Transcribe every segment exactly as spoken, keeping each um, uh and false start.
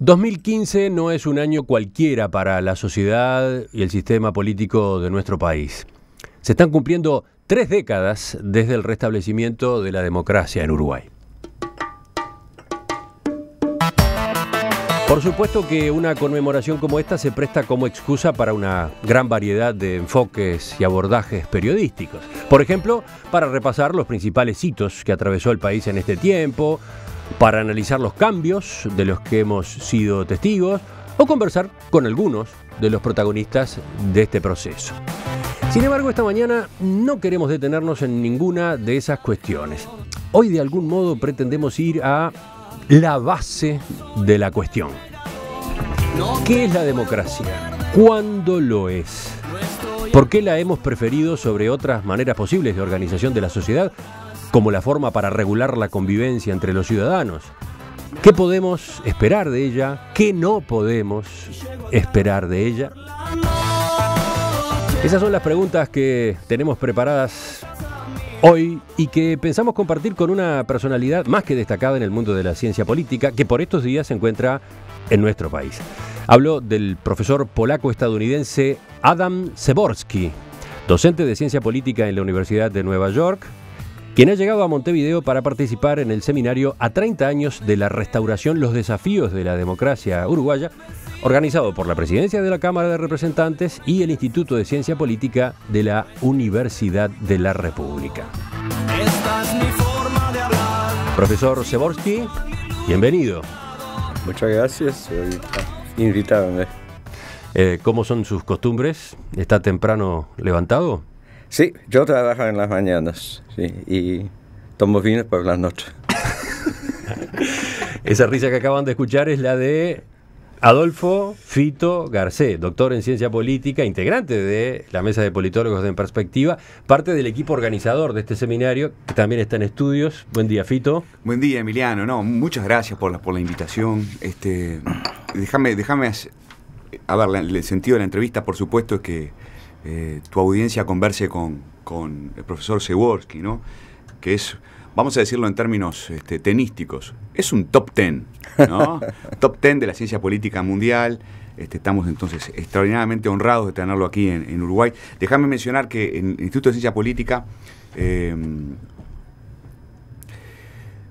dos mil quince no es un año cualquiera para la sociedad y el sistema político de nuestro país. Se están cumpliendo tres décadas desde el restablecimiento de la democracia en Uruguay. Por supuesto que una conmemoración como esta se presta como excusa para una gran variedad de enfoques y abordajes periodísticos. Por ejemplo, para repasar los principales hitos que atravesó el país en este tiempo, para analizar los cambios de los que hemos sido testigos o conversar con algunos de los protagonistas de este proceso. Sin embargo, esta mañana no queremos detenernos en ninguna de esas cuestiones. Hoy, de algún modo, pretendemos ir a la base de la cuestión. ¿Qué es la democracia? ¿Cuándo lo es? ¿Por qué la hemos preferido sobre otras maneras posibles de organización de la sociedad, como la forma para regular la convivencia entre los ciudadanos? ¿Qué podemos esperar de ella? ¿Qué no podemos esperar de ella? Esas son las preguntas que tenemos preparadas hoy y que pensamos compartir con una personalidad más que destacada en el mundo de la ciencia política, que por estos días se encuentra en nuestro país. Hablo del profesor polaco-estadounidense Adam Przeworski, docente de ciencia política en la Universidad de Nueva York, quien ha llegado a Montevideo para participar en el seminario a treinta años de la restauración, los desafíos de la democracia uruguaya, organizado por la Presidencia de la Cámara de Representantes y el Instituto de Ciencia Política de la Universidad de la República. Esta es mi forma de hablar. Profesor Przeworski, bienvenido. Muchas gracias, invitándome. Eh, ¿Cómo son sus costumbres? ¿Está temprano levantado? Sí, yo trabajo en las mañanas, sí, y tomo vino por las noches. Esa risa que acaban de escuchar es la de Adolfo Fito Garce, doctor en ciencia política, integrante de la mesa de politólogos de En Perspectiva, parte del equipo organizador de este seminario, que también está en estudios. Buen día, Fito. Buen día, Emiliano. No, muchas gracias por la, por la invitación. Este, déjame, déjame, a ver, el sentido de la entrevista, por supuesto, es que Eh, tu audiencia converse con, con el profesor Przeworski, ¿no? Que es, vamos a decirlo en términos este, tenísticos, es un top ten, ¿no? Top ten de la ciencia política mundial. Este, estamos entonces extraordinariamente honrados de tenerlo aquí en, en Uruguay. Déjame mencionar que en el Instituto de Ciencia Política eh,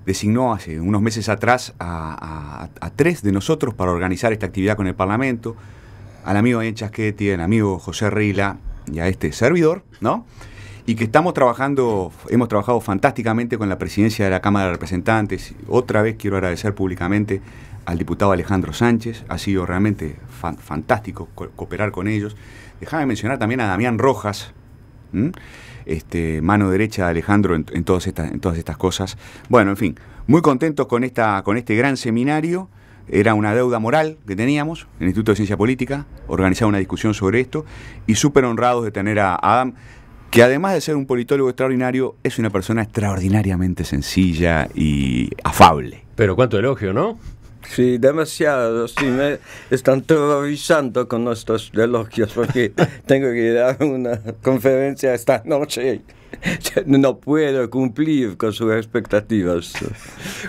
designó hace unos meses atrás a, a, a tres de nosotros para organizar esta actividad con el Parlamento, al amigo Ian Chasqueti, al amigo José Reila y a este servidor, ¿no? Y que estamos trabajando, hemos trabajado fantásticamente con la Presidencia de la Cámara de Representantes. Otra vez quiero agradecer públicamente al diputado Alejandro Sánchez, ha sido realmente fan, fantástico co cooperar con ellos. Déjame mencionar también a Damián Rojas, ¿m? Este, mano derecha de Alejandro en, en, todas estas, en todas estas cosas. Bueno, en fin, muy contentos con, esta, con este gran seminario. Era una deuda moral que teníamos en el Instituto de Ciencia Política, organizar una discusión sobre esto, y súper honrados de tener a Adam, que además de ser un politólogo extraordinario, es una persona extraordinariamente sencilla y afable. Pero cuánto elogio, ¿no? Sí, demasiado, sí, me están terrorizando con nuestros elogios, porque tengo que dar una conferencia esta noche. No puedo cumplir con sus expectativas.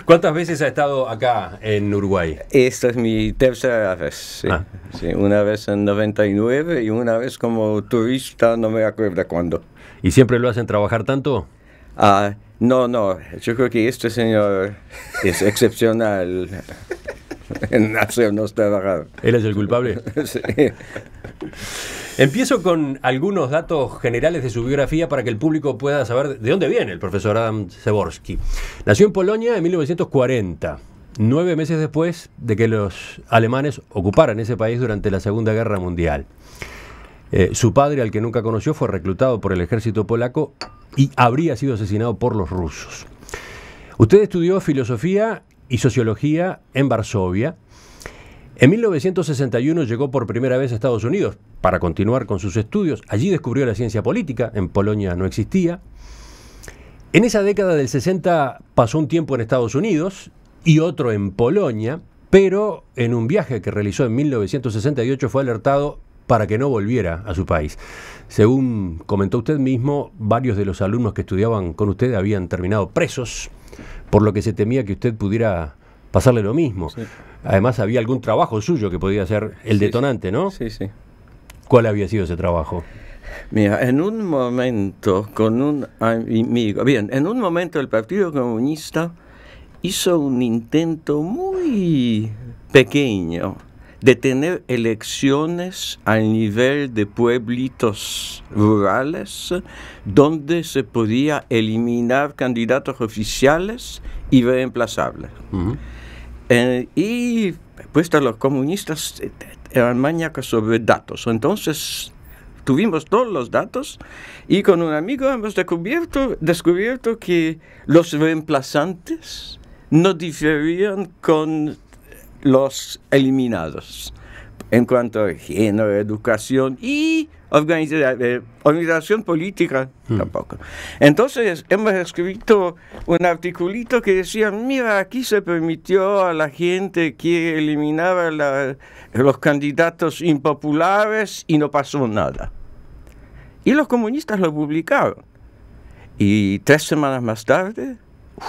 ¿Cuántas veces ha estado acá en Uruguay? Esta es mi tercera vez, sí. Ah. Sí, una vez en noventa y nueve y una vez como turista, no me acuerdo cuándo. ¿Y siempre lo hacen trabajar tanto? Ah, no, no, yo creo que este señor es excepcional en hacernos trabajar. ¿Él es el culpable? Sí. Empiezo con algunos datos generales de su biografía para que el público pueda saber de dónde viene el profesor Adam Przeworski. Nació en Polonia en mil novecientos cuarenta, nueve meses después de que los alemanes ocuparan ese país durante la Segunda Guerra Mundial. Eh, su padre, al que nunca conoció, fue reclutado por el ejército polaco y habría sido asesinado por los rusos. Usted estudió filosofía y sociología en Varsovia. En mil novecientos sesenta y uno llegó por primera vez a Estados Unidos para continuar con sus estudios. Allí descubrió la ciencia política, en Polonia no existía. En esa década del sesenta pasó un tiempo en Estados Unidos y otro en Polonia, pero en un viaje que realizó en mil novecientos sesenta y ocho fue alertado para que no volviera a su país. Según comentó usted mismo, varios de los alumnos que estudiaban con usted habían terminado presos, por lo que se temía que usted pudiera pasarle lo mismo. Sí. Además había algún trabajo suyo que podía ser el detonante, ¿no? Sí, sí. ¿Cuál había sido ese trabajo? Mira, en un momento con un amigo, bien, en un momento el Partido Comunista hizo un intento muy pequeño de tener elecciones al nivel de pueblitos rurales donde se podía eliminar candidatos oficiales y reemplazables. Uh-huh. eh, y pues los comunistas eran maníacos sobre datos, entonces tuvimos todos los datos y con un amigo hemos descubierto, descubierto que los reemplazantes no diferían con los eliminados en cuanto a género, educación y organiza, eh, organización política mm. tampoco. Entonces hemos escrito un articulito que decía, mira, aquí se permitió a la gente que eliminaba la, los candidatos impopulares y no pasó nada. Y los comunistas lo publicaron. Y tres semanas más tarde uh,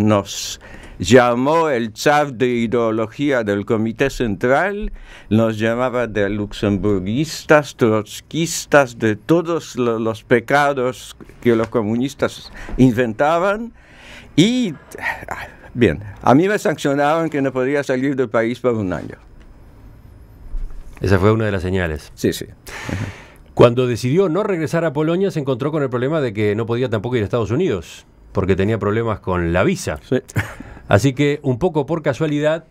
nos... llamó el zar de ideología del Comité Central, nos llamaba de luxemburguistas, trotskistas, de todos los pecados que los comunistas inventaban. Y, bien, a mí me sancionaban que no podía salir del país por un año. Esa fue una de las señales. Sí, sí. Cuando decidió no regresar a Polonia, se encontró con el problema de que no podía tampoco ir a Estados Unidos, porque tenía problemas con la visa. Sí. Así que, un poco por casualidad,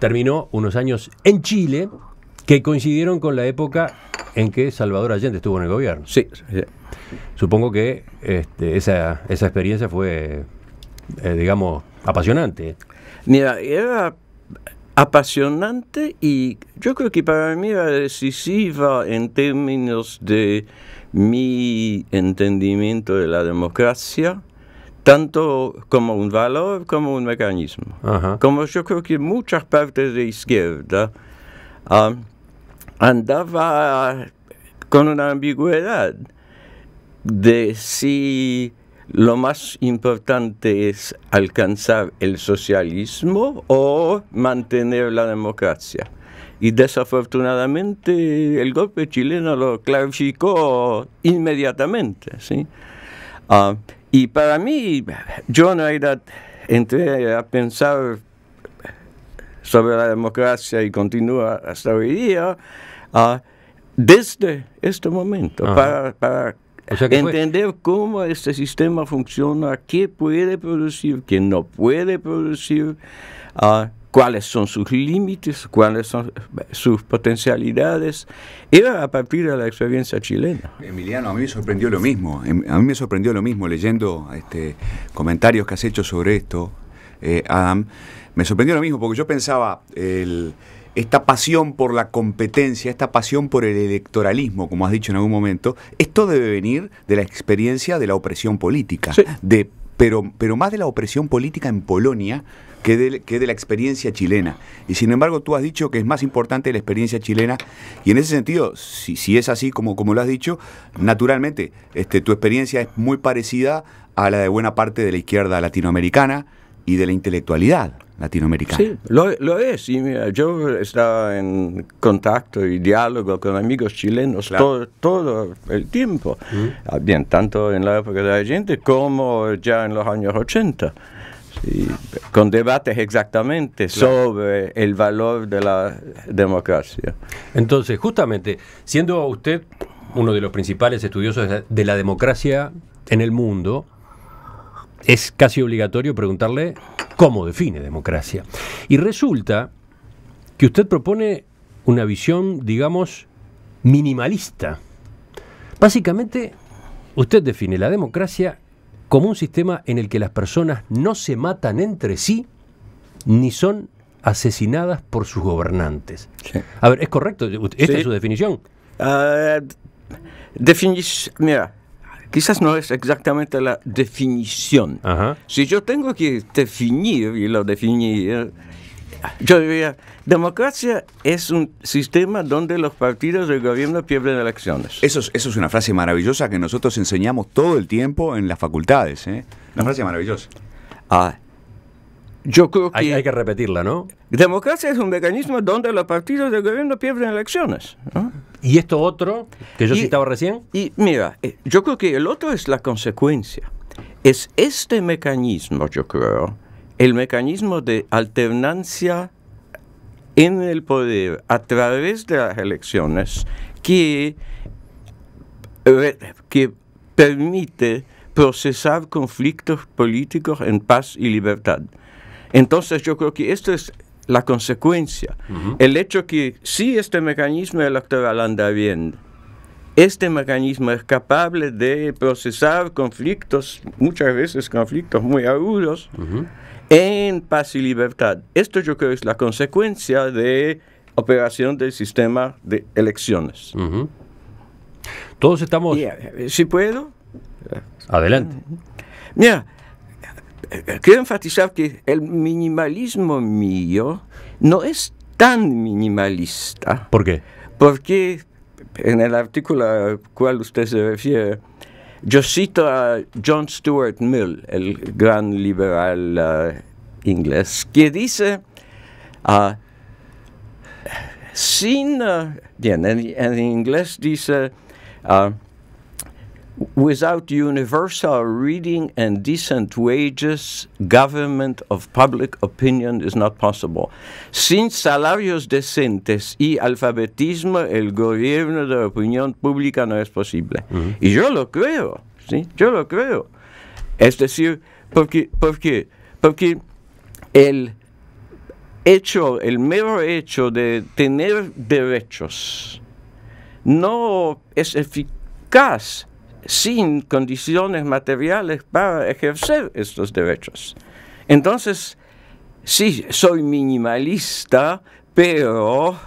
terminó unos años en Chile que coincidieron con la época en que Salvador Allende estuvo en el gobierno. Sí. sí. Supongo que este, esa, esa experiencia fue, eh, digamos, apasionante. Mira, era apasionante y yo creo que para mí era decisiva en términos de mi entendimiento de la democracia, tanto como un valor como un mecanismo. Ajá. Como yo creo que muchas partes de izquierda uh, andaba con una ambigüedad de si lo más importante es alcanzar el socialismo o mantener la democracia. Y desafortunadamente el golpe chileno lo clarificó inmediatamente, ¿sí? Uh, Y para mí, yo no era, entré a pensar sobre la democracia y continúa hasta hoy día, uh, desde este momento, Ajá. para, para o sea entender fue. cómo este sistema funciona, qué puede producir, qué no puede producir, uh, cuáles son sus límites, cuáles son sus potencialidades. Era a partir de la experiencia chilena. Emiliano, a mí me sorprendió lo mismo. A mí me sorprendió lo mismo leyendo este, comentarios que has hecho sobre esto, eh, Adam. Me sorprendió lo mismo porque yo pensaba el, esta pasión por la competencia, esta pasión por el electoralismo, como has dicho en algún momento, esto debe venir de la experiencia de la opresión política, sí. de Pero, pero más de la opresión política en Polonia que de, que de la experiencia chilena. Y sin embargo tú has dicho que es más importante la experiencia chilena y en ese sentido, si, si es así como, como lo has dicho, naturalmente este, tu experiencia es muy parecida a la de buena parte de la izquierda latinoamericana y de la intelectualidad latinoamericana. Sí, lo, lo es. Y mira, yo estaba en contacto y diálogo con amigos chilenos claro. todo, todo el tiempo. Mm. Bien, tanto en la época de Allende como ya en los años ochenta. Sí, con debates exactamente claro. sobre el valor de la democracia. Entonces, justamente, siendo usted uno de los principales estudiosos de la democracia en el mundo, es casi obligatorio preguntarle cómo define democracia. Y resulta que usted propone una visión, digamos, minimalista. Básicamente, usted define la democracia como un sistema en el que las personas no se matan entre sí ni son asesinadas por sus gobernantes. Sí. A ver, ¿es correcto? ¿Esta sí. es su definición? Uh, definición, mira. Quizás no es exactamente la definición. Ajá. Si yo tengo que definir, y lo definí, yo diría, democracia es un sistema donde los partidos del gobierno pierden elecciones. Eso es, eso es una frase maravillosa que nosotros enseñamos todo el tiempo en las facultades, ¿eh? Una frase maravillosa. Ah, Yo creo que hay, hay que repetirla, ¿no? Democracia es un mecanismo donde los partidos del gobierno pierden elecciones, ¿no? ¿Y esto otro que yo y, citaba recién? Y mira, yo creo que el otro es la consecuencia. Es este mecanismo, yo creo, el mecanismo de alternancia en el poder a través de las elecciones que, que permite procesar conflictos políticos en paz y libertad. Entonces yo creo que esto es la consecuencia. Uh-huh. El hecho que si este mecanismo electoral anda bien, este mecanismo es capaz de procesar conflictos, muchas veces conflictos muy agudos, uh-huh, en paz y libertad. Esto yo creo es la consecuencia de operación del sistema de elecciones. Uh-huh. Todos estamos... Yeah. ¿Sí puedo? Adelante. Mira, quiero enfatizar que el minimalismo mío no es tan minimalista. ¿Por qué? Porque en el artículo al cual usted se refiere, yo cito a John Stuart Mill, el gran liberal uh, inglés, que dice, uh, sin, uh, bien, en, en inglés dice... Uh, Without universal reading and decent wages, government of public opinion is not possible. Sin salarios decentes y alfabetismo, el gobierno de la opinión pública no es posible. Uh-huh. Y yo lo creo, ¿sí? Yo lo creo. Es decir, porque, porque, porque el hecho, el mero hecho de tener derechos no es eficaz sin condiciones materiales para ejercer estos derechos. Entonces, sí, soy minimalista, pero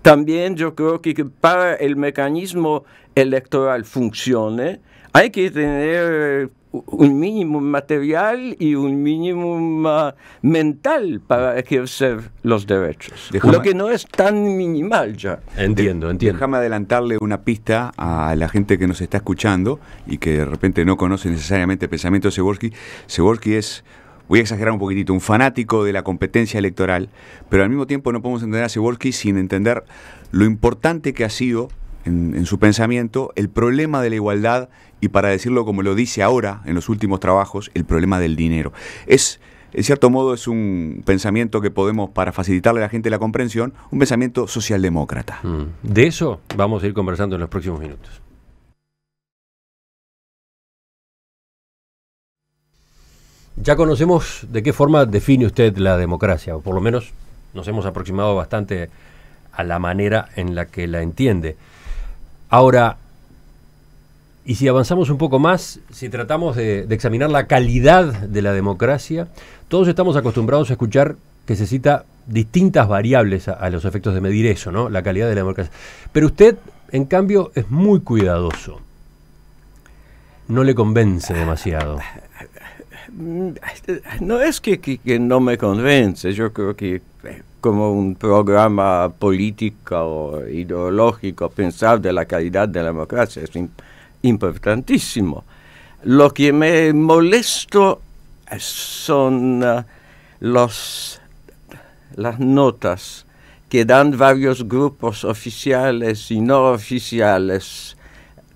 también yo creo que para el mecanismo electoral funcione, hay que tener un mínimo material y un mínimo uh, mental para ejercer los derechos. Déjame, lo que no es tan minimal ya. Entiendo, entiendo. Déjame adelantarle una pista a la gente que nos está escuchando y que de repente no conoce necesariamente el pensamiento de Przeworski. Przeworski es, voy a exagerar un poquitito, un fanático de la competencia electoral, pero al mismo tiempo no podemos entender a Przeworski sin entender lo importante que ha sido En, en su pensamiento, el problema de la igualdad y, para decirlo como lo dice ahora en los últimos trabajos, el problema del dinero. Es, en cierto modo, es un pensamiento que podemos, para facilitarle a la gente la comprensión, un pensamiento socialdemócrata. Mm. De eso vamos a ir conversando en los próximos minutos. Ya conocemos de qué forma define usted la democracia, o por lo menos nos hemos aproximado bastante a la manera en la que la entiende. Ahora, y si avanzamos un poco más, si tratamos de, de examinar la calidad de la democracia, todos estamos acostumbrados a escuchar que se cita distintas variables a, a los efectos de medir eso, ¿no? La calidad de la democracia. Pero usted, en cambio, es muy cuidadoso. No le convence demasiado. No es que, que, que no me convence, yo creo que... como un programa político o ideológico, pensar de la calidad de la democracia es importantísimo. Lo que me molesto son uh, los, las notas que dan varios grupos oficiales y no oficiales,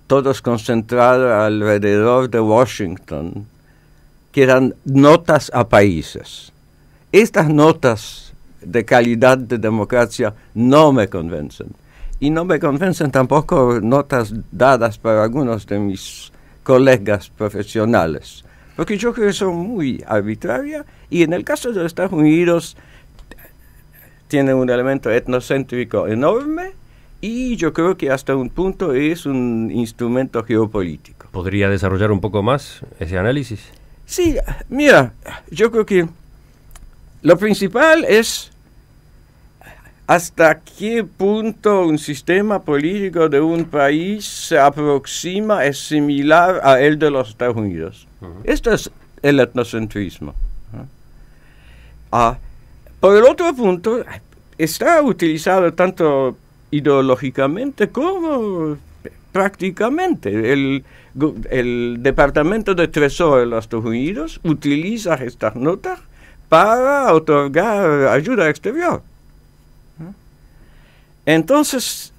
todos concentrados alrededor de Washington, que dan notas a países. Estas notas de calidad de democracia no me convencen. Y no me convencen tampoco notas dadas por algunos de mis colegas profesionales, porque yo creo que son muy arbitrarias y en el caso de los Estados Unidos tienen un elemento etnocéntrico enorme y yo creo que hasta un punto es un instrumento geopolítico. ¿Podría desarrollar un poco más ese análisis? Sí, mira, yo creo que lo principal es hasta qué punto un sistema político de un país se aproxima, es similar a el de los Estados Unidos. Uh-huh. Esto es el etnocentrismo. Uh, uh, por el otro punto, está utilizado tanto ideológicamente como prácticamente. El, el Departamento de Tesoro de los Estados Unidos utiliza estas notas para otorgar ayuda exterior. Entonces,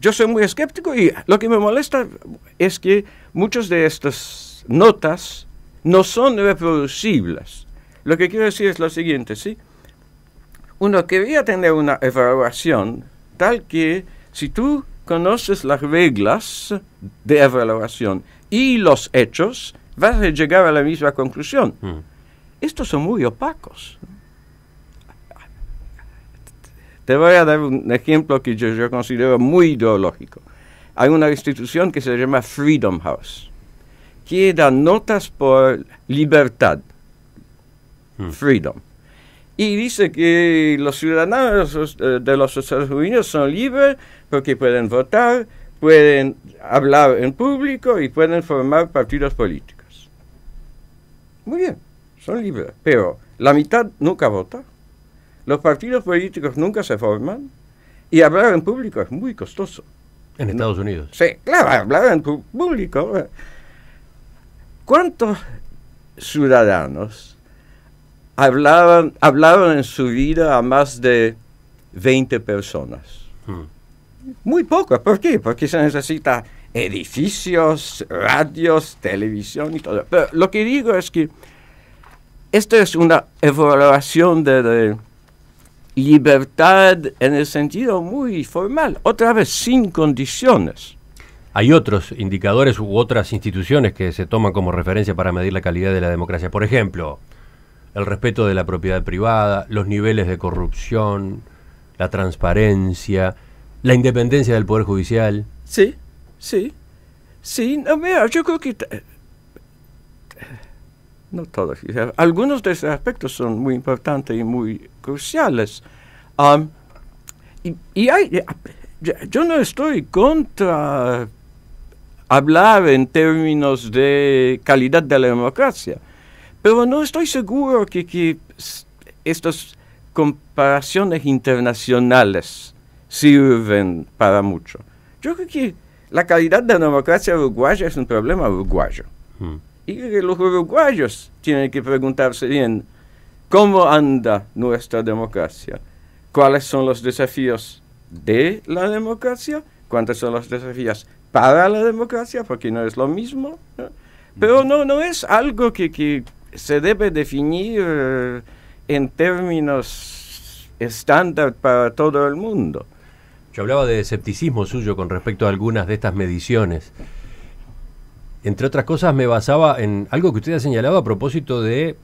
yo soy muy escéptico y lo que me molesta es que muchas de estas notas no son reproducibles. Lo que quiero decir es lo siguiente, ¿sí? Uno quería tener una evaluación tal que si tú conoces las reglas de evaluación y los hechos, vas a llegar a la misma conclusión. Mm. Estos son muy opacos. Te voy a dar un ejemplo que yo, yo considero muy ideológico. Hay una institución que se llama Freedom House, que da notas por libertad, hmm. freedom, y dice que los ciudadanos de los Estados Unidos son libres porque pueden votar, pueden hablar en público y pueden formar partidos políticos. Muy bien, son libres, pero la mitad nunca vota. Los partidos políticos nunca se forman y hablar en público es muy costoso. En Estados Unidos. Sí, claro, hablar en público. ¿Cuántos ciudadanos hablaban, hablaron en su vida a más de veinte personas? Hmm. Muy pocos. ¿Por qué? Porque se necesita edificios, radios, televisión y todo. Pero lo que digo es que esta es una evaluación de... de libertad en el sentido muy formal, otra vez sin condiciones. Hay otros indicadores u otras instituciones que se toman como referencia para medir la calidad de la democracia. Por ejemplo, el respeto de la propiedad privada, los niveles de corrupción, la transparencia, la independencia del Poder Judicial. Sí, sí, sí. No, mira, yo creo que... No todos. Algunos de esos aspectos son muy importantes y muy cruciales. Um, y y hay, yo no estoy contra hablar en términos de calidad de la democracia, pero no estoy seguro que, que estas comparaciones internacionales sirven para mucho. Yo creo que la calidad de la democracia uruguaya es un problema uruguayo. Mm. Y los uruguayos tienen que preguntarse bien cómo anda nuestra democracia, cuáles son los desafíos de la democracia, cuántos son los desafíos para la democracia, porque no es lo mismo, ¿no? Pero no, no es algo que, que se debe definir eh, en términos estándar para todo el mundo. Yo hablaba de escepticismo suyo con respecto a algunas de estas mediciones. Entre otras cosas, me basaba en algo que usted ha señalado a propósito de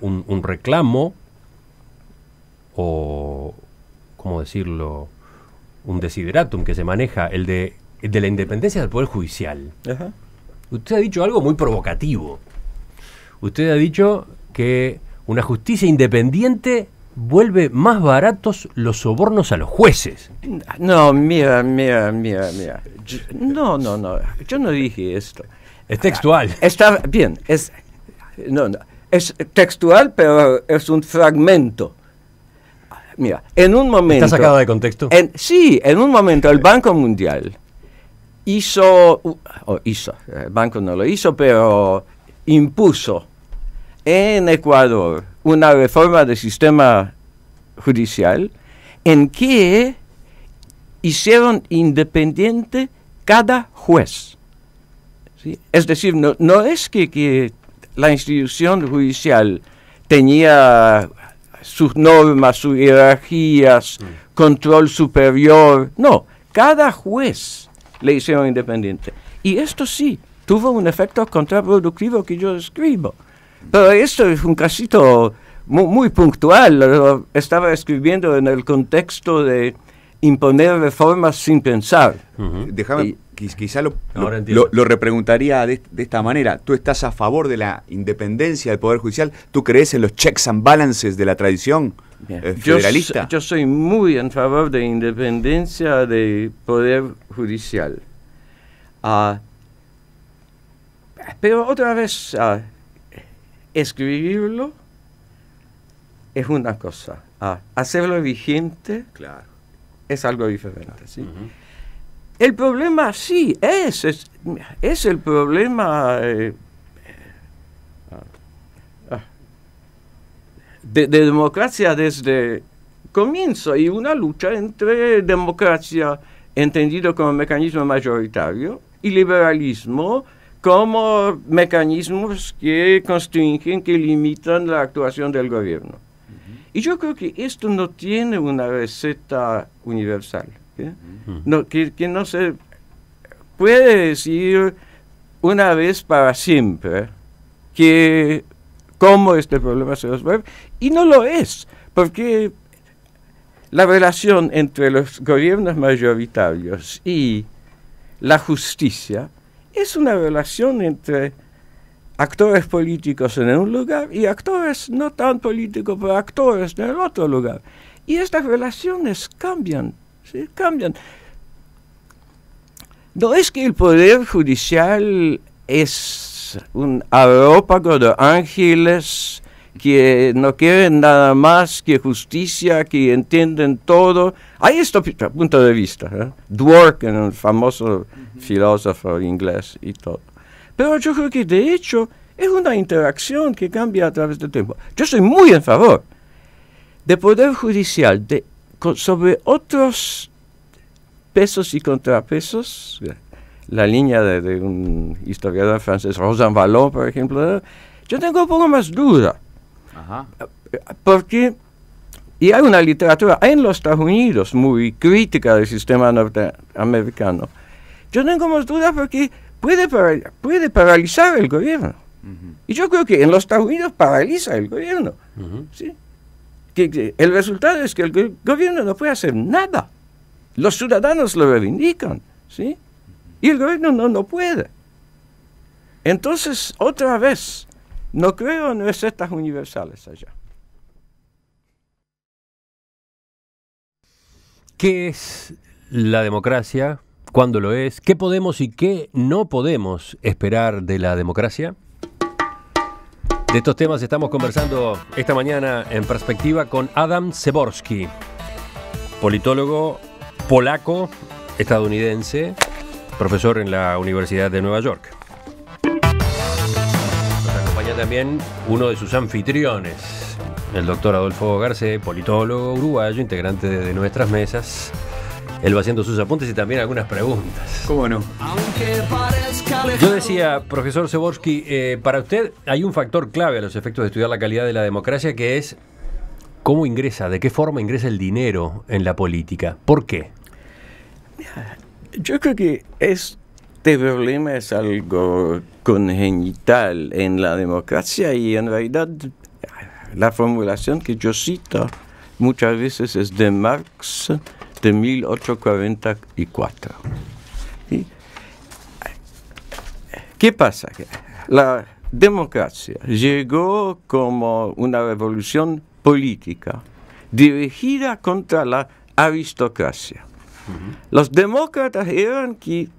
un, un reclamo o, ¿cómo decirlo?, un desideratum que se maneja, el de, el de la independencia del Poder Judicial. Ajá. Usted ha dicho algo muy provocativo. Usted ha dicho que una justicia independiente vuelve más baratos los sobornos a los jueces. No, mira, mira, mira, mira. Yo, no, no, no. Yo no dije esto. Es textual. Está bien, es, no, no, es textual, pero es un fragmento. Mira, en un momento... ¿Está sacado de contexto? En, sí, en un momento el Banco Mundial hizo, o hizo, el banco no lo hizo, pero impuso en Ecuador una reforma del sistema judicial en que hicieron independiente cada juez. ¿Sí? Es decir, no, no es que, que la institución judicial tenía sus normas, sus jerarquías, mm. control superior. No, cada juez le hicieron independiente. Y esto sí, tuvo un efecto contraproductivo que yo escribo. Pero esto es un casito muy, muy puntual. Lo estaba escribiendo en el contexto de imponer reformas sin pensar. Uh-huh. Déjame... Y, Quizá lo, lo, lo, lo repreguntaría de, de esta manera. ¿Tú estás a favor de la independencia del Poder Judicial? ¿Tú crees en los checks and balances de la tradición eh, federalista? Yo, yo soy muy en favor de la independencia del Poder Judicial. Uh, pero otra vez, uh, escribirlo es una cosa. Uh, hacerlo vigente claro. es algo diferente. ¿Sí? Uh-huh. El problema sí es, es, es el problema eh, de, de democracia desde el comienzo, y una lucha entre democracia entendido como mecanismo mayoritario y liberalismo como mecanismos que constringen, que limitan la actuación del gobierno. Uh-huh. Y yo creo que esto no tiene una receta universal, ¿eh? Uh-huh. No, que, que no se puede decir una vez para siempre que cómo este problema se resuelve, y no lo es, porque la relación entre los gobiernos mayoritarios y la justicia es una relación entre actores políticos en un lugar y actores no tan políticos, pero actores en el otro lugar. Y estas relaciones cambian, ¿sí? Cambian. No es que el poder judicial es un aerópago de ángeles que no quieren nada más que justicia, que entienden todo. Hay esto punto de vista, ¿eh? Dwork, un famoso uh-huh. filósofo inglés y todo. Pero yo creo que de hecho es una interacción que cambia a través del tiempo. Yo soy muy en favor de poder judicial de, con, sobre otros pesos y contrapesos. La línea de, de un historiador francés, Rosanvallon, por ejemplo, yo tengo un poco más duda. Ajá. Porque, y hay una literatura en los Estados Unidos muy crítica del sistema norteamericano. Yo tengo más dudas porque puede, paral puede paralizar el gobierno. Uh-huh. Y yo creo que en los Estados Unidos paraliza el gobierno. Uh-huh. ¿Sí? que, que el resultado es que el go gobierno no puede hacer nada. Los ciudadanos lo reivindican, ¿sí? Y el gobierno no, no puede. Entonces, otra vez, no creo en recetas universales allá. ¿Qué es la democracia? ¿Cuándo lo es? ¿Qué podemos y qué no podemos esperar de la democracia? De estos temas estamos conversando esta mañana en Perspectiva con Adam Przeworski, politólogo polaco, estadounidense, profesor en la Universidad de Nueva York. También uno de sus anfitriones, el doctor Adolfo Garce, politólogo uruguayo, integrante de nuestras mesas. Él va haciendo sus apuntes y también algunas preguntas. ¿Cómo no? Yo decía, profesor Przeworski, eh, para usted hay un factor clave a los efectos de estudiar la calidad de la democracia, que es cómo ingresa, de qué forma ingresa el dinero en la política. ¿Por qué? Yo creo que es... Este problema es algo congenital en la democracia, y en realidad la formulación que yo cito muchas veces es de Marx de mil ochocientos cuarenta y cuatro. ¿Sí? ¿Qué pasa? La democracia llegó como una revolución política dirigida contra la aristocracia. Uh-huh. Los demócratas eran que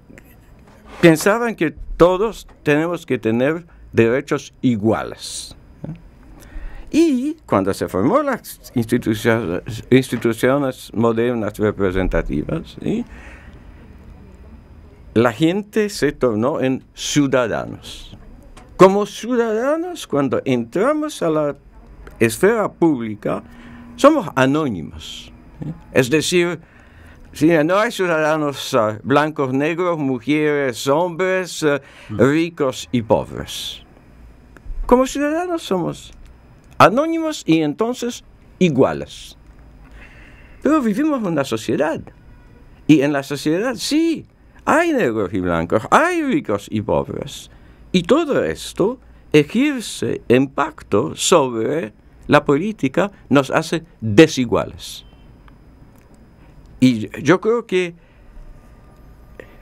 pensaban que todos tenemos que tener derechos iguales. Y cuando se formaron las instituciones, instituciones modernas representativas, ¿sí? La gente se tornó en ciudadanos. Como ciudadanos, cuando entramos a la esfera pública, somos anónimos, ¿sí? Es decir, sí, no hay ciudadanos uh, blancos, negros, mujeres, hombres, uh, ricos y pobres. Como ciudadanos somos anónimos y entonces iguales. Pero vivimos en una sociedad. Y en la sociedad sí, hay negros y blancos, hay ricos y pobres. Y todo esto ejerce impacto sobre la política, nos hace desiguales. Y yo creo que,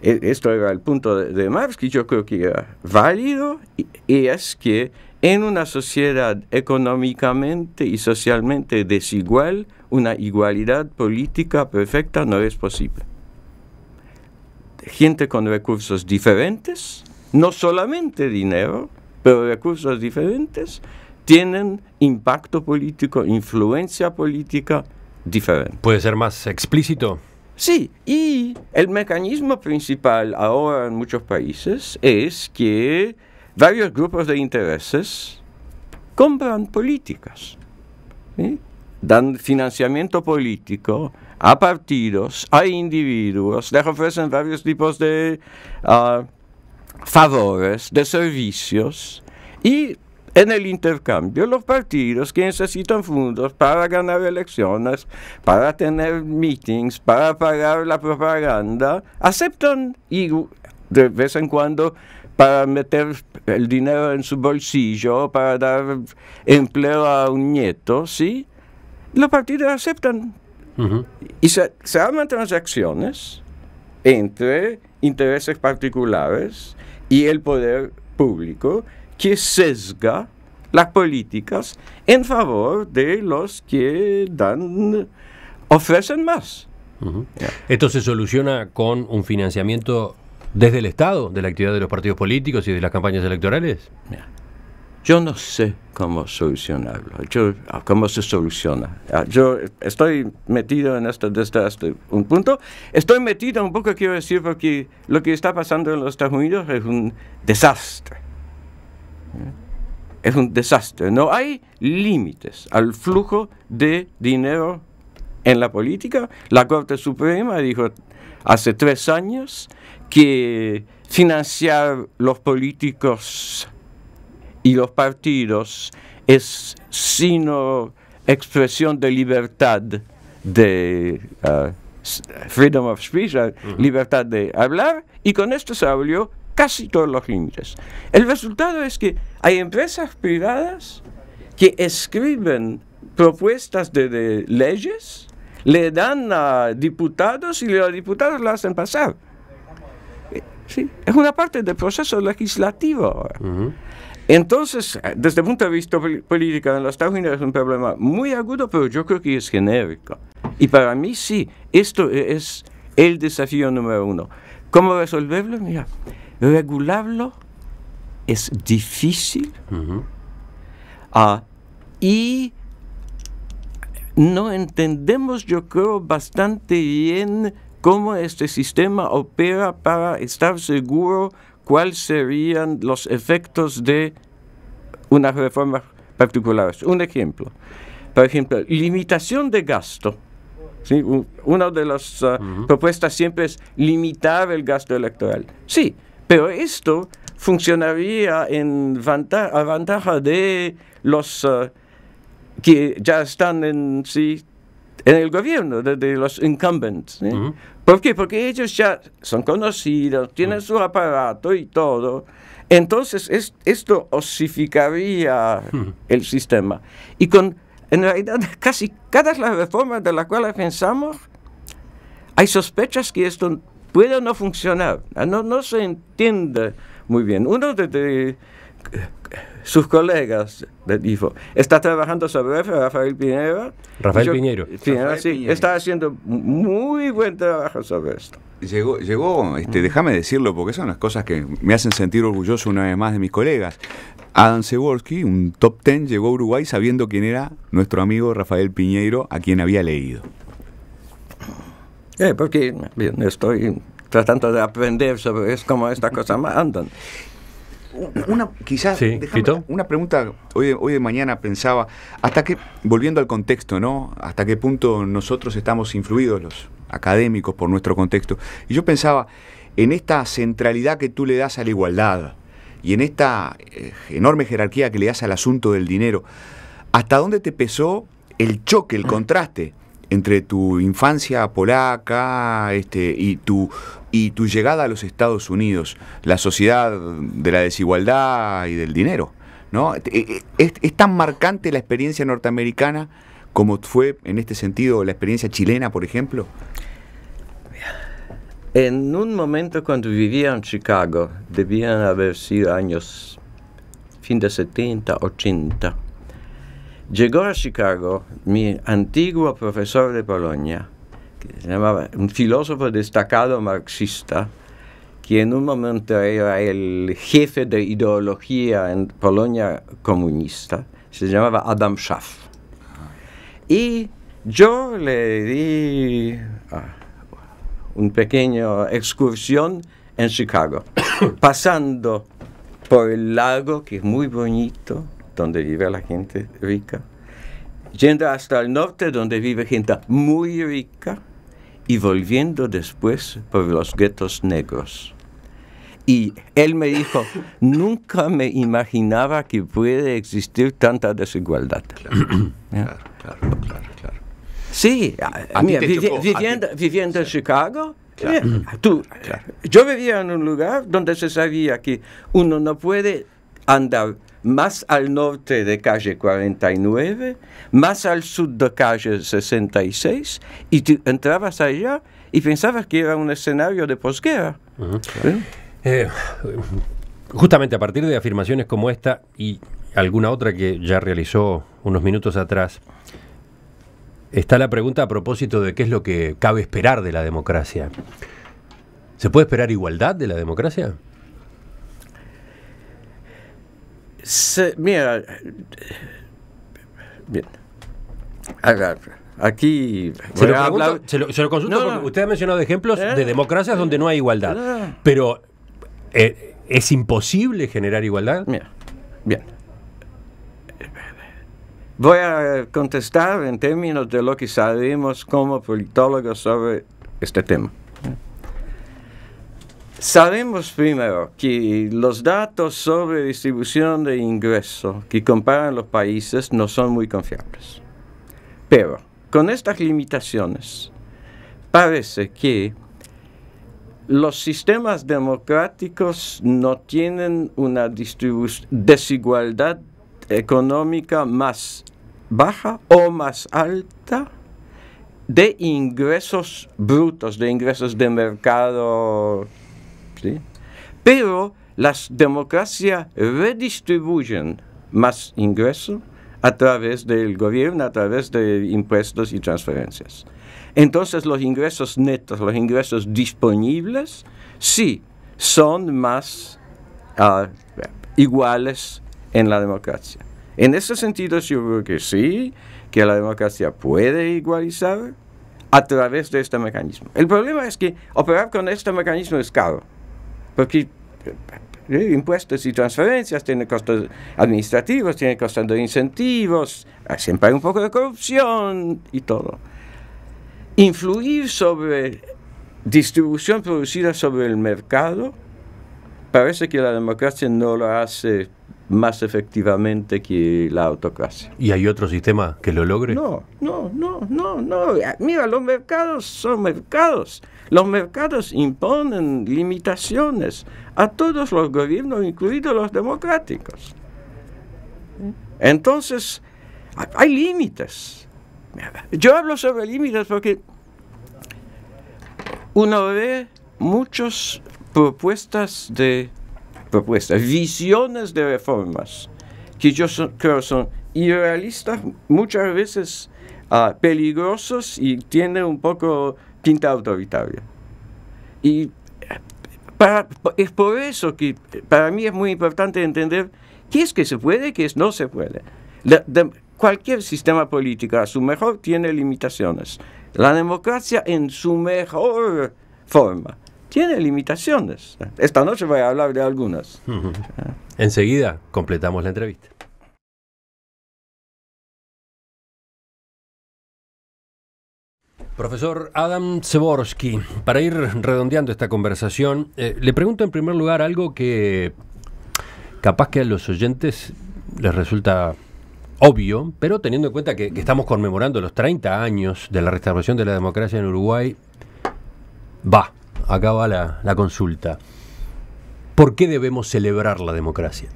esto era el punto de, de Marx, que yo creo que era válido, y, y es que en una sociedad económicamente y socialmente desigual, una igualdad política perfecta no es posible. Gente con recursos diferentes, no solamente dinero, pero recursos diferentes, tienen impacto político, influencia política diferente. ¿Puede ser más explícito? Sí, y el mecanismo principal ahora en muchos países es que varios grupos de intereses compran políticas. ¿eh? Dan financiamiento político a partidos, a individuos, les ofrecen varios tipos de uh, favores, de servicios, y en el intercambio los partidos que necesitan fondos para ganar elecciones, para tener meetings, para pagar la propaganda, aceptan, y de vez en cuando para meter el dinero en su bolsillo, para dar empleo a un nieto, ¿sí? Los partidos aceptan. Uh-huh. Y se, se arman transacciones entre intereses particulares y el poder público que sesga las políticas en favor de los que dan, ofrecen más. Uh-huh. Yeah. Esto se soluciona con un financiamiento desde el Estado, de la actividad de los partidos políticos y de las campañas electorales. Yeah. Yo no sé cómo solucionarlo, yo, cómo se soluciona. Yo estoy metido en esto desde hasta un punto. Estoy metido un poco, quiero decir, porque lo que está pasando en los Estados Unidos es un desastre. Es un desastre. No hay límites al flujo de dinero en la política. La Corte Suprema dijo hace tres años que financiar los políticos y los partidos es sino expresión de libertad de uh, freedom of speech, uh, uh-huh. libertad de hablar, y con esto se abolió casi todos los límites. El resultado es que hay empresas privadas que escriben propuestas de, de leyes, le dan a diputados y los diputados las hacen pasar. Sí, es una parte del proceso legislativo ahora. Uh-huh. Entonces, desde el punto de vista político en los Estados Unidos es un problema muy agudo, pero yo creo que es genérico. Y para mí sí, esto es el desafío número uno. ¿Cómo resolverlo? Mira, regularlo es difícil, uh-huh. uh, y no entendemos, yo creo, bastante bien cómo este sistema opera para estar seguro cuáles serían los efectos de unas reformas particulares. Un ejemplo, por ejemplo, limitación de gasto. ¿Sí? Una de las uh, uh-huh. propuestas siempre es limitar el gasto electoral. Sí, pero esto funcionaría en vanta- a ventaja de los uh, que ya están en, sí, en el gobierno, de, de los incumbents. ¿Sí? Uh-huh. ¿Por qué? Porque ellos ya son conocidos, tienen su aparato y todo. Entonces, es, esto osificaría el sistema. Y con, en realidad, casi cada las reformas de las cuales pensamos, hay sospechas que esto puede no funcionar. No, no se entiende muy bien. Uno de, de sus colegas dijo, está trabajando sobre Rafael Piñeiro. Rafael yo, Piñeiro. Piñeiro Rafael sí, Piñeiro. Está haciendo muy buen trabajo sobre esto. Llegó, llegó este, déjame decirlo, porque son las cosas que me hacen sentir orgulloso una vez más de mis colegas. Adam Przeworski, un top ten, llegó a Uruguay sabiendo quién era nuestro amigo Rafael Piñeiro, a quien había leído. Eh, porque bien, estoy tratando de aprender sobre cómo estas cosas andan. Una, quizás, sí, déjame, una pregunta, hoy de, hoy de mañana pensaba, hasta que, volviendo al contexto, ¿no? Hasta qué punto nosotros estamos influidos, los académicos, por nuestro contexto. Y yo pensaba en esta centralidad que tú le das a la igualdad y en esta eh, enorme jerarquía que le das al asunto del dinero. ¿Hasta dónde te pesó el choque, el contraste entre tu infancia polaca este, y, tu, y tu llegada a los Estados Unidos, la sociedad de la desigualdad y del dinero, ¿no? ¿Es, es tan marcante la experiencia norteamericana como fue en este sentido la experiencia chilena, por ejemplo? En un momento cuando vivía en Chicago, debían haber sido años fin de setenta, ochenta, llegó a Chicago mi antiguo profesor de Polonia, que se llamaba, un filósofo destacado marxista, que en un momento era el jefe de ideología en Polonia comunista, se llamaba Adam Schaff. Y yo le di una pequeña excursión en Chicago, pasando por el lago, que es muy bonito, donde vive la gente rica, yendo hasta el norte donde vive gente muy rica y volviendo después por los guetos negros. Y él me dijo, nunca me imaginaba que puede existir tanta desigualdad. Claro, claro, claro, claro, claro. Sí, a, mira, vivi chocó, viviendo, viviendo sí. en Chicago, claro. mira, tú, claro. yo vivía en un lugar donde se sabía que uno no puede andar más al norte de calle cuarenta y nueve, más al sur de calle sesenta y seis, y tú entrabas allá y pensabas que era un escenario de posguerra. Uh-huh. ¿Sí? Eh, justamente a partir de afirmaciones como esta y alguna otra que ya realizó unos minutos atrás, está la pregunta a propósito de qué es lo que cabe esperar de la democracia. ¿Se puede esperar igualdad de la democracia? Se, mira, bien, agarra. Aquí se lo, hablar... se, lo, se lo consulto no, porque usted ha mencionado ejemplos eh, de democracias donde no hay igualdad, eh, pero eh, ¿es imposible generar igualdad? Mira, bien, voy a contestar en términos de lo que sabemos como politólogos sobre este tema. Sabemos primero que los datos sobre distribución de ingresos que comparan los países no son muy confiables, pero con estas limitaciones, parece que los sistemas democráticos no tienen una desigualdad económica más baja o más alta de ingresos brutos, de ingresos de mercado, ¿sí? Pero las democracias redistribuyen más ingresos a través del gobierno, a través de impuestos y transferencias. Entonces los ingresos netos, los ingresos disponibles, sí, son más uh, iguales en la democracia. En ese sentido yo creo que sí, que la democracia puede igualizar a través de este mecanismo. El problema es que operar con este mecanismo es caro, porque impuestos y transferencias, tiene costos administrativos, tiene costos de incentivos, siempre hay un poco de corrupción y todo. Influir sobre distribución producida sobre el mercado, parece que la democracia no lo hace más efectivamente que la autocracia. ¿Y hay otro sistema que lo logre? No, no, no, no, no. Mira, los mercados son mercados. Los mercados imponen limitaciones a todos los gobiernos, incluidos los democráticos. Entonces, hay límites. Yo hablo sobre límites porque uno ve muchas propuestas de propuestas, visiones de reformas, que yo son, creo son irrealistas, muchas veces uh, peligrosos y tienen un poco pinta autoritaria. Y para, es por eso que para mí es muy importante entender qué es que se puede y qué es no se puede. La, de, cualquier sistema político a su mejor tiene limitaciones. La democracia en su mejor forma tiene limitaciones. Esta noche voy a hablar de algunas. Uh-huh. Enseguida completamos la entrevista. Profesor Adam Przeworski, para ir redondeando esta conversación, eh, le pregunto en primer lugar algo que capaz que a los oyentes les resulta obvio, pero teniendo en cuenta que, que estamos conmemorando los treinta años de la restauración de la democracia en Uruguay, va, acá va la, la consulta. ¿Por qué debemos celebrar la democracia?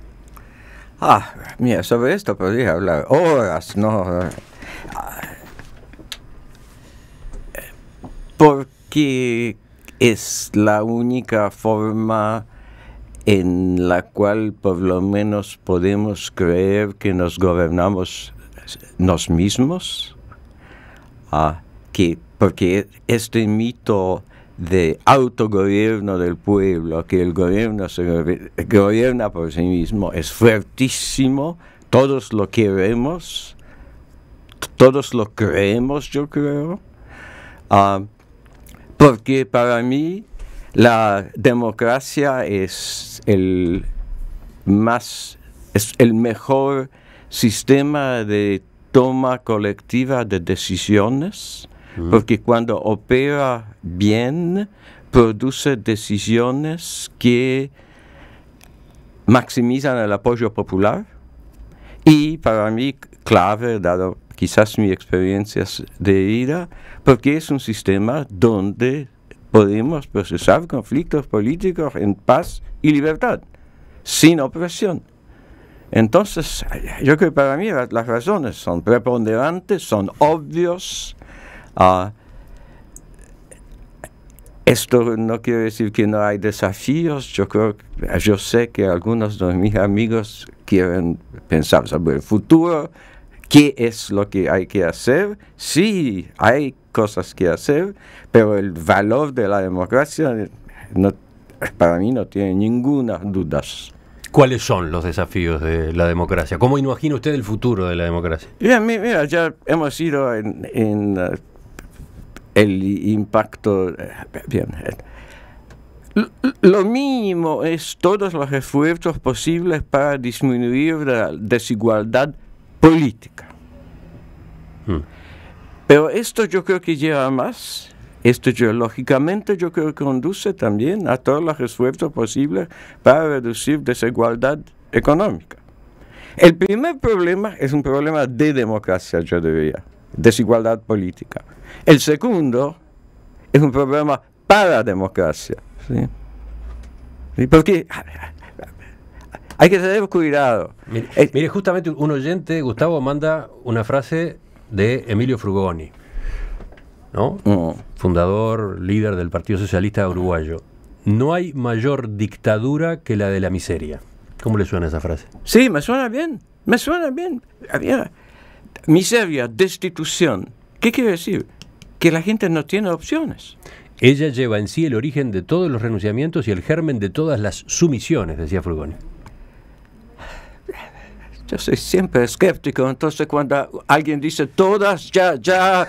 Ah, mira, sobre esto podría hablar horas, ¿no? Porque es la única forma en la cual por lo menos podemos creer que nos gobernamos nos mismos, ah, que, porque este mito de autogobierno del pueblo, que el gobierno se gobierna por sí mismo, es fuertísimo, todos lo queremos, todos lo creemos, yo creo. Ah, porque para mí la democracia es el, más, es el mejor sistema de toma colectiva de decisiones, mm. porque cuando opera bien, produce decisiones que maximizan el apoyo popular, y para mí clave, dado quizás mi experiencia de vida, porque es un sistema donde podemos procesar conflictos políticos en paz y libertad, sin opresión. Entonces, yo creo que para mí las razones son preponderantes, son obvios. Uh, esto no quiere decir que no hay desafíos. Yo creo, yo sé que algunos de mis amigos quieren pensar sobre el futuro, qué es lo que hay que hacer. Sí, hay cosas que hacer, pero el valor de la democracia no, para mí no tiene ninguna duda. ¿Cuáles son los desafíos de la democracia? ¿Cómo imagina usted el futuro de la democracia? Mira, mira ya hemos ido en, en uh, el impacto. Uh, bien, L lo mínimo es todos los esfuerzos posibles para disminuir la desigualdad política. Hmm. Pero esto yo creo que lleva más. Esto yo, lógicamente yo creo que conduce también a todos los esfuerzos posibles para reducir desigualdad económica. El primer problema es un problema de democracia, yo diría, desigualdad política. El segundo es un problema para democracia, ¿sí? ¿Sí? Porque hay que tener cuidado. Mire, eh, mire, justamente un oyente, Gustavo, manda una frase de Emilio Frugoni, ¿no? No. Fundador, líder del Partido Socialista Uruguayo. No hay mayor dictadura que la de la miseria. ¿Cómo le suena esa frase? Sí, me suena bien, me suena bien. Había miseria, destitución. ¿Qué quiere decir? Que la gente no tiene opciones. Ella lleva en sí el origen de todos los renunciamientos y el germen de todas las sumisiones, decía Frugoni. Yo soy siempre escéptico, entonces cuando alguien dice todas, ya, ya,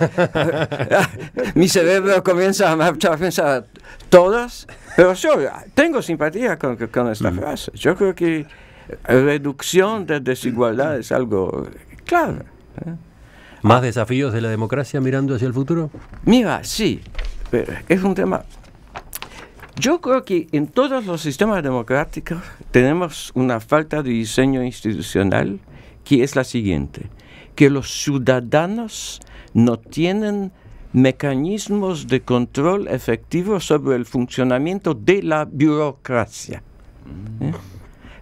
mi cerebro comienza a pensar todas, pero yo tengo simpatía con, con esta mm. frase. Yo creo que reducción de desigualdad es algo clave. ¿Más desafíos de la democracia mirando hacia el futuro? Mira, sí, es un tema. Yo creo que en todos los sistemas democráticos tenemos una falta de diseño institucional que es la siguiente, que los ciudadanos no tienen mecanismos de control efectivo sobre el funcionamiento de la burocracia. ¿Eh?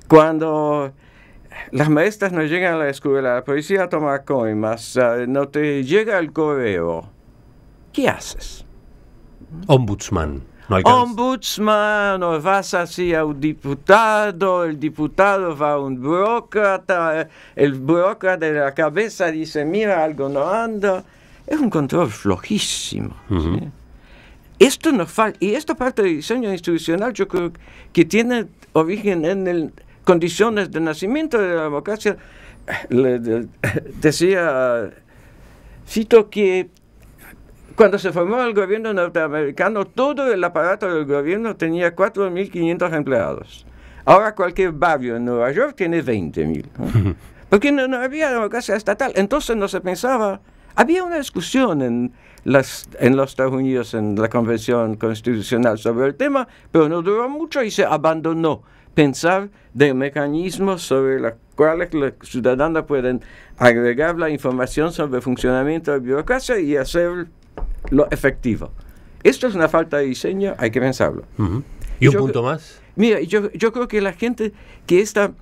Cuando las maestras no llegan a la escuela, la policía toma coimas, no te llega el correo, ¿qué haces? Ombudsman. No Ombudsman, o vas así a un diputado, el diputado va a un burócrata, el burócrata de la cabeza dice, mira, algo no anda. Es un control flojísimo. Uh-huh. ¿Sí? Esto nos falta, y esta parte del diseño institucional yo creo que tiene origen en el, condiciones de nacimiento de la democracia. Le, de, decía, cito que cuando se formó el gobierno norteamericano, todo el aparato del gobierno tenía cuatro mil quinientos empleados. Ahora cualquier barrio en Nueva York tiene veinte mil. ¿No? Porque no, no había democracia estatal. Entonces no se pensaba. Había una discusión en, las, en los Estados Unidos, en la Convención Constitucional sobre el tema, pero no duró mucho y se abandonó pensar de mecanismos sobre los cuales los ciudadanos pueden agregar la información sobre el funcionamiento de la burocracia y hacer lo efectivo. Esto es una falta de diseño, hay que pensarlo. Uh-huh. ¿Y un yo, punto más? Mira, yo, yo creo que la gente, que esta,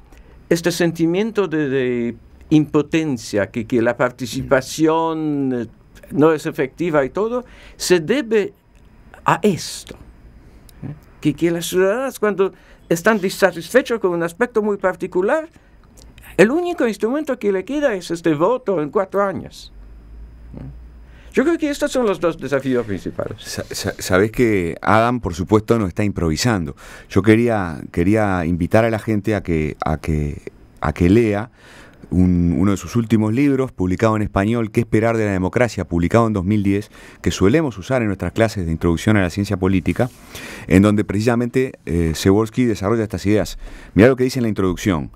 este sentimiento de, de impotencia, que, que la participación no es efectiva y todo, se debe a esto. Que, que las ciudadanas, cuando están dissatisfechos con un aspecto muy particular, el único instrumento que le queda es este voto en cuatro años. Yo creo que estos son los dos desafíos principales. Sabés que Adam, por supuesto, no está improvisando. Yo quería, quería invitar a la gente a que, a que, a que lea un, uno de sus últimos libros, publicado en español, ¿Qué esperar de la democracia?, publicado en dos mil diez, que solemos usar en nuestras clases de introducción a la ciencia política, en donde precisamente eh, Przeworski desarrolla estas ideas. Mirá lo que dice en la introducción.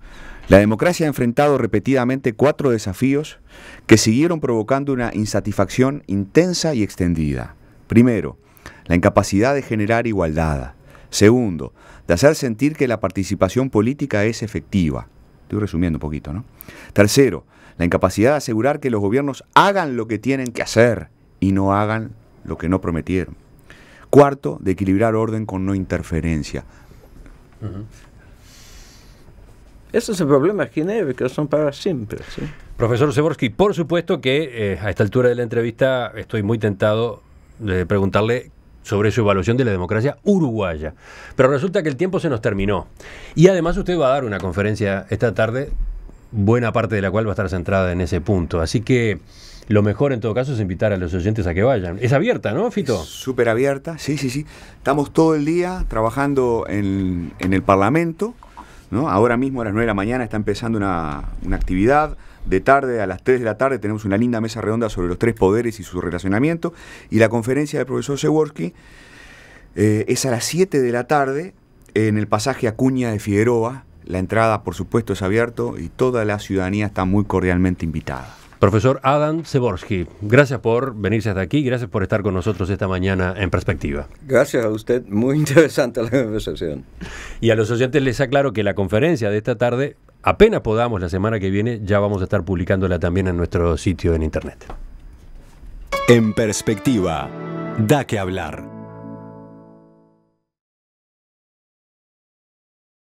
La democracia ha enfrentado repetidamente cuatro desafíos que siguieron provocando una insatisfacción intensa y extendida. Primero, la incapacidad de generar igualdad. Segundo, de hacer sentir que la participación política es efectiva. Estoy resumiendo un poquito, ¿no? Tercero, la incapacidad de asegurar que los gobiernos hagan lo que tienen que hacer y no hagan lo que no prometieron. Cuarto, de equilibrar orden con no interferencia. Uh-huh. Ese es el problema genérico, que son para siempre, ¿sí? Profesor Przeworski, por supuesto que eh, a esta altura de la entrevista estoy muy tentado de preguntarle sobre su evaluación de la democracia uruguaya. Pero resulta que el tiempo se nos terminó. Y además usted va a dar una conferencia esta tarde, buena parte de la cual va a estar centrada en ese punto. Así que lo mejor en todo caso es invitar a los oyentes a que vayan. Es abierta, ¿no, Fito? Súper abierta, sí, sí, sí. Estamos todo el día trabajando en, en el Parlamento, ¿no? Ahora mismo a las nueve de la mañana está empezando una, una actividad. De tarde a las tres de la tarde tenemos una linda mesa redonda sobre los tres poderes y su relacionamiento. Y la conferencia del profesor Przeworski eh, es a las siete de la tarde en el pasaje Acuña de Figueroa. La entrada, por supuesto, es abierto y toda la ciudadanía está muy cordialmente invitada. Profesor Adam Przeworski, gracias por venirse hasta aquí, gracias por estar con nosotros esta mañana en Perspectiva. Gracias a usted, muy interesante la conversación. Y a los oyentes les aclaro que la conferencia de esta tarde, apenas podamos la semana que viene, ya vamos a estar publicándola también en nuestro sitio en internet. En Perspectiva, da que hablar.